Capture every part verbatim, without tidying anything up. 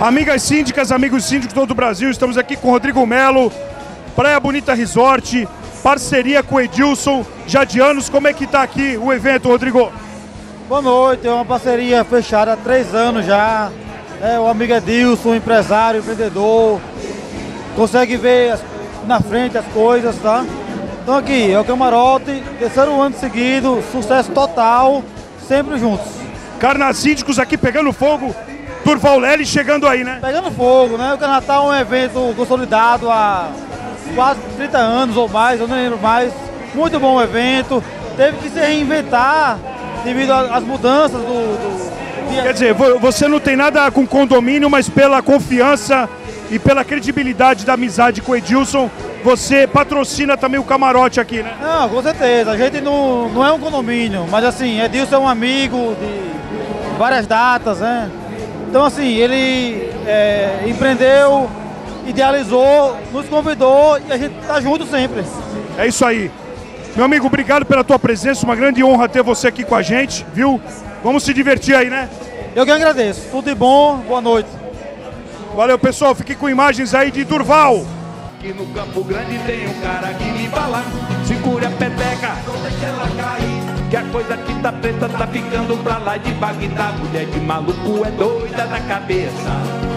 Amigas síndicas, amigos síndicos todo o Brasil, estamos aqui com Rodrigo Melo, Praia Bonita Resort, parceria com Edilson, já de anos. Como é que está aqui o evento, Rodrigo? Boa noite, é uma parceria fechada há três anos já. É, o amigo Edilson, empresário, empreendedor, consegue ver as, na frente as coisas, tá? Então aqui é o Camarote, terceiro ano seguido, sucesso total, sempre juntos. CarnaSíndicos aqui pegando fogo, Durval Lely chegando aí, né? Pegando fogo, né? O Carnatal é um evento consolidado há quase trinta anos ou mais, eu não lembro mais. Muito bom evento, teve que se reinventar devido às mudanças do... do... Quer dizer, você não tem nada com condomínio, mas pela confiança e pela credibilidade da amizade com o Edilson, você patrocina também o Camarote aqui, né? Não, com certeza. A gente não, não é um condomínio, mas assim, Edilson é um amigo de várias datas, né? Então assim, ele é, empreendeu, idealizou, nos convidou e a gente tá junto sempre. É isso aí. Meu amigo, obrigado pela tua presença, uma grande honra ter você aqui com a gente, viu? Vamos se divertir aí, né? Eu que agradeço. Tudo de bom, boa noite. Valeu, pessoal. Fique com imagens aí de Durval. Aqui no Campo Grande tem um cara que me fala, segure a peteca, não deixa ela cair, que a coisa que tá preta tá ficando pra lá de Bagdá. Mulher de maluco é doida da cabeça,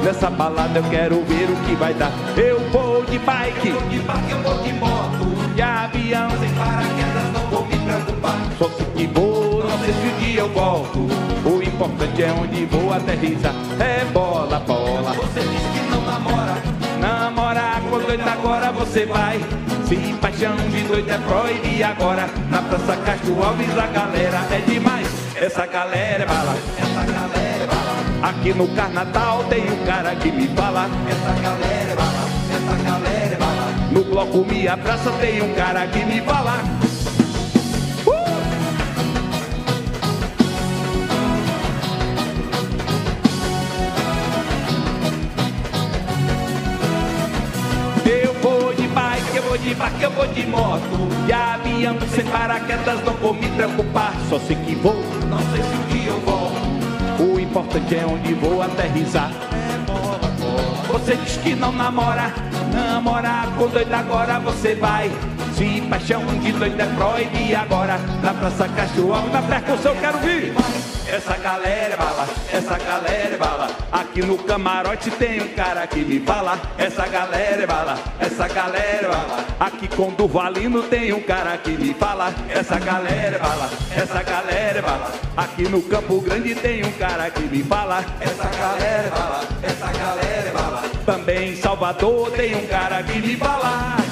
nessa balada eu quero ver o que vai dar. Eu vou de bike, eu vou de bike, eu vou de moto, de avião, sem paraquedas não vou me preocupar. Só se que vou, não sei se o dia eu volto, o importante é onde vou aterrissar. É bola, bola, você diz que não namora, namora com doido agora você vai. Se paixão de doido é proibido e agora, na Praça Castro Alves a galera é demais. Essa galera é bala, essa galera é bala. Aqui no Carnatal tem um cara que me fala, essa galera é bala, essa galera é bala. No bloco Minha Praça tem um cara que me fala. Eu vou de barco, eu vou de moto, de avião, sem paraquedas não vou me preocupar. Só sei que vou, não sei se um dia eu volto, o importante é onde vou aterrissar. É bola, bola. Você diz que não namora, namora com doido agora você vai. Se paixão de doido é proibido e agora, na Praça Castro Alves, na percussão eu quero vir. Essa galera é bala, essa galera é bala. Aqui no Camarote tem um cara que me fala, essa galera é bala, essa galera é bala. Aqui com Durvalino tem um cara que me fala, essa galera é bala, essa galera é bala. Aqui no Campo Grande tem um cara que me fala, essa galera é bala, essa galera é bala. Também em Salvador tem um cara que me fala.